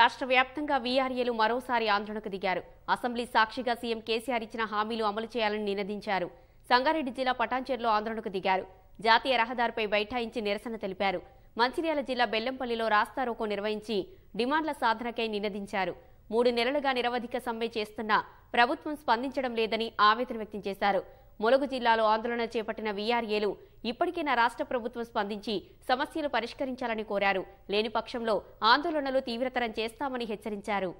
రాష్ట్ర వ్యాప్తంగా వీఆర్ఏలు మరోసారి ఆందోళనకు దిగారు. అసెంబ్లీ సాక్షిగా సీఎం కేసీఆర్ ఇచ్చిన హామీలు అమలు చేయాలని నినదించారు. సంగారెడ్డి జిల్లా పటాన్చెరులో ఆందోళనకు దిగారు. జాతీయ రహదారిపై బైఠాయించి నిరసన తెలిపారు. మంచిర్యాల జిల్లా బెల్లంపల్లిలో రాస్తా రోకో నిర్వహించి డిమాండ్ల సాధనకై నినదించారు. 3 నెలలుగా నిరవధిక సమ్మె చేస్తున్నా ప్రభుత్వం స్పందించడం లేదని ఆవేదన వ్యక్తం చేశారు. ములుగు జిల్లాలో ఆందోళన చేపట్టిన వీఆర్ఏలు ఇప్పటికైనా రాష్ట్ర ప్రభుత్వం స్పందించి సమస్యలు పరిష్కరించాలని కోరారు. లేని పక్షంలో ఆందోళనలు తీవ్రతరం చేస్తామని హెచ్చరించారు.